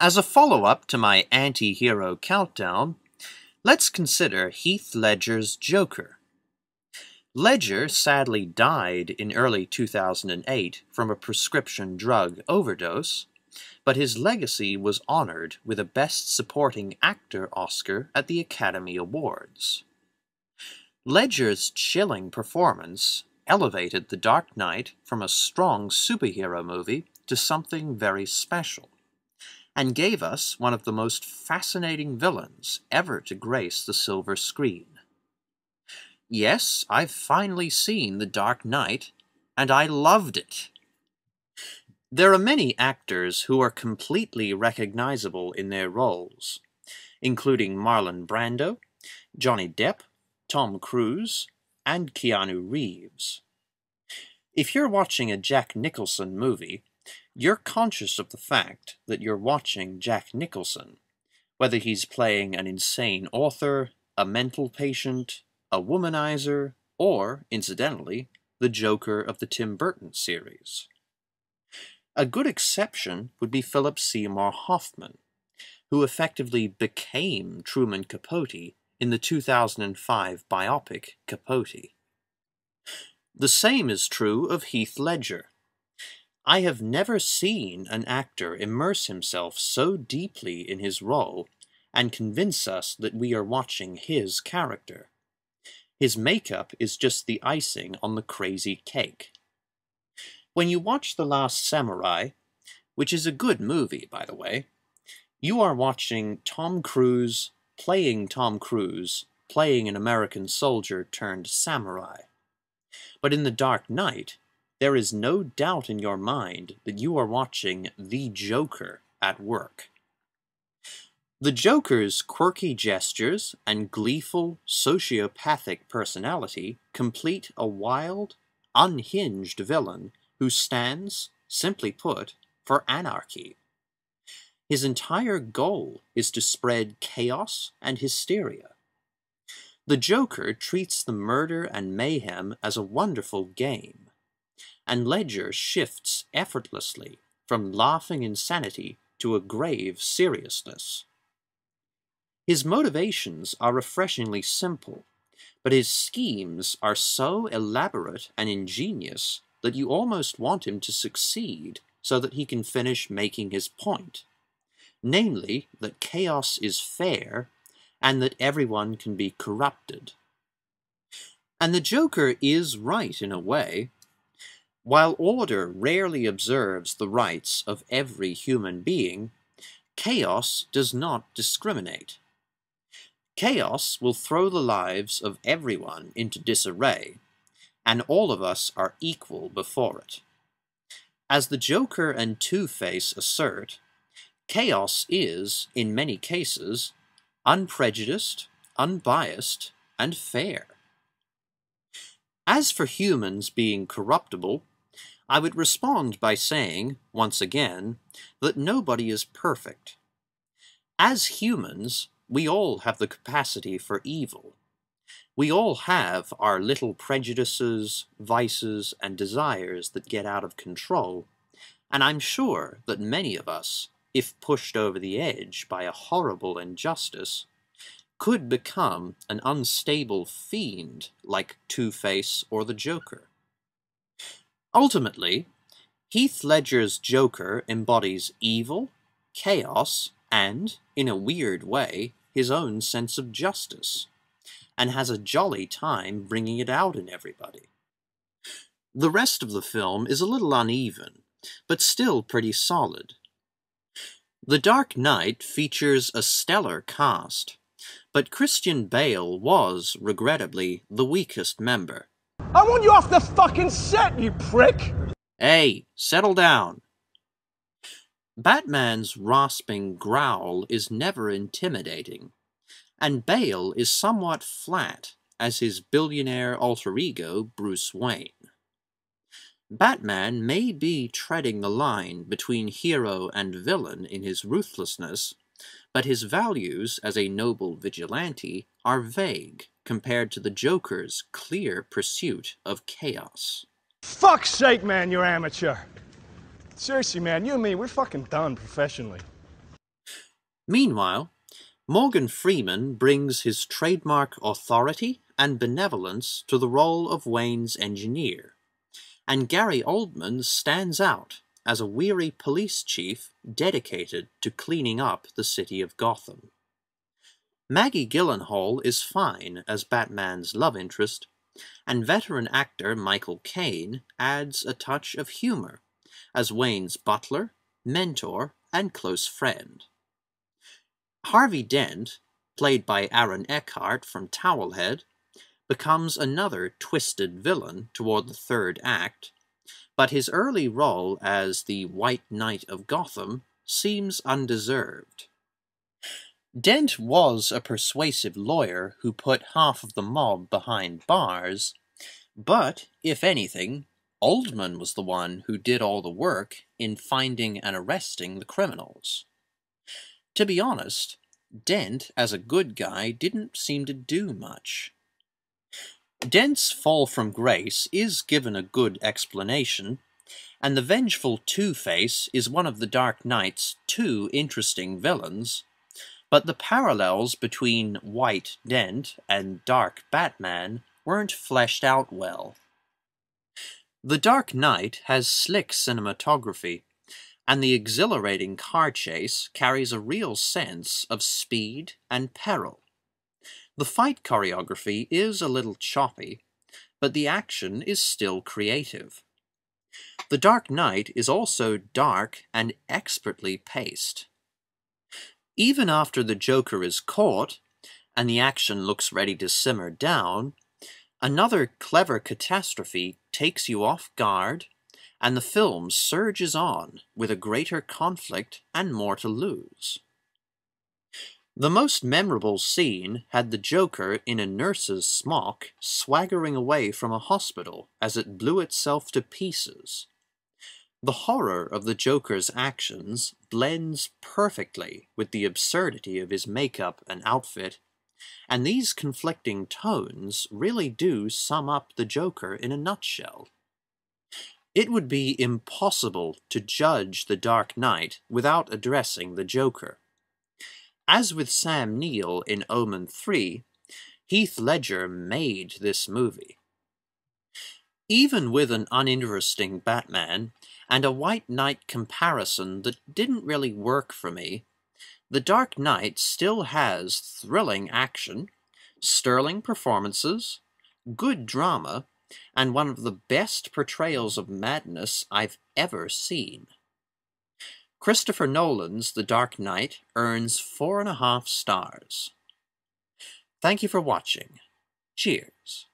As a follow-up to my anti-hero countdown, let's consider Heath Ledger's Joker. Ledger sadly died in early 2008 from a prescription drug overdose, but his legacy was honored with a Best Supporting Actor Oscar at the Academy Awards. Ledger's chilling performance elevated The Dark Knight from a strong superhero movie to something very special, and gave us one of the most fascinating villains ever to grace the silver screen. Yes, I've finally seen The Dark Knight, and I loved it. There are many actors who are completely recognizable in their roles, including Marlon Brando, Johnny Depp, Tom Cruise, and Keanu Reeves. If you're watching a Jack Nicholson movie, you're conscious of the fact that you're watching Jack Nicholson, whether he's playing an insane author, a mental patient, a womanizer, or, incidentally, the Joker of the Tim Burton series. A good exception would be Philip Seymour Hoffman, who effectively became Truman Capote in the 2005 biopic Capote. The same is true of Heath Ledger. I have never seen an actor immerse himself so deeply in his role and convince us that we are watching his character. His makeup is just the icing on the crazy cake. When you watch The Last Samurai, which is a good movie, by the way, you are watching Tom Cruise playing Tom Cruise, playing an American soldier turned samurai. But in The Dark Knight, there is no doubt in your mind that you are watching the Joker at work. The Joker's quirky gestures and gleeful, sociopathic personality complete a wild, unhinged villain who stands, simply put, for anarchy. His entire goal is to spread chaos and hysteria. The Joker treats the murder and mayhem as a wonderful game, and Ledger shifts effortlessly from laughing insanity to a grave seriousness. His motivations are refreshingly simple, but his schemes are so elaborate and ingenious that you almost want him to succeed so that he can finish making his point, namely that chaos is fair and that everyone can be corrupted. And the Joker is right in a way. While order rarely observes the rights of every human being, chaos does not discriminate. Chaos will throw the lives of everyone into disarray, and all of us are equal before it. As the Joker and Two-Face assert, chaos is, in many cases, unprejudiced, unbiased, and fair. As for humans being corruptible, I would respond by saying, once again, that nobody is perfect. As humans, we all have the capacity for evil. We all have our little prejudices, vices, and desires that get out of control, and I'm sure that many of us, if pushed over the edge by a horrible injustice, could become an unstable fiend like Two-Face or the Joker. Ultimately, Heath Ledger's Joker embodies evil, chaos, and, in a weird way, his own sense of justice, and has a jolly time bringing it out in everybody. The rest of the film is a little uneven, but still pretty solid. The Dark Knight features a stellar cast, but Christian Bale was, regrettably, the weakest member. I want you off the fucking set, you prick! Hey, settle down. Batman's rasping growl is never intimidating, and Bale is somewhat flat as his billionaire alter ego, Bruce Wayne. Batman may be treading the line between hero and villain in his ruthlessness, but his values as a noble vigilante are vague compared to the Joker's clear pursuit of chaos. Fuck's sake, man, you're amateur. Seriously, man, you and me, we're fucking done professionally. Meanwhile, Morgan Freeman brings his trademark authority and benevolence to the role of Wayne's engineer, and Gary Oldman stands out as a weary police chief dedicated to cleaning up the city of Gotham. Maggie Gyllenhaal is fine as Batman's love interest, and veteran actor Michael Caine adds a touch of humor as Wayne's butler, mentor, and close friend. Harvey Dent, played by Aaron Eckhart from Towelhead, becomes another twisted villain toward the third act, but his early role as the White Knight of Gotham seems undeserved. Dent was a persuasive lawyer who put half of the mob behind bars, but, if anything, Oldman was the one who did all the work in finding and arresting the criminals. To be honest, Dent, as a good guy, didn't seem to do much. Dent's fall from grace is given a good explanation, and the vengeful Two-Face is one of the Dark Knight's two interesting villains, but the parallels between White Dent and Dark Batman weren't fleshed out well. The Dark Knight has slick cinematography, and the exhilarating car chase carries a real sense of speed and peril. The fight choreography is a little choppy, but the action is still creative. The Dark Knight is also dark and expertly paced. Even after the Joker is caught, and the action looks ready to simmer down, another clever catastrophe takes you off guard, and the film surges on with a greater conflict and more to lose. The most memorable scene had the Joker in a nurse's smock swaggering away from a hospital as it blew itself to pieces. The horror of the Joker's actions blends perfectly with the absurdity of his makeup and outfit, and these conflicting tones really do sum up the Joker in a nutshell. It would be impossible to judge The Dark Knight without addressing the Joker. As with Sam Neill in Omen 3, Heath Ledger made this movie. Even with an uninteresting Batman, and a White Knight comparison that didn't really work for me, The Dark Knight still has thrilling action, sterling performances, good drama, and one of the best portrayals of madness I've ever seen. Christopher Nolan's The Dark Knight earns 4.5 stars. Thank you for watching. Cheers.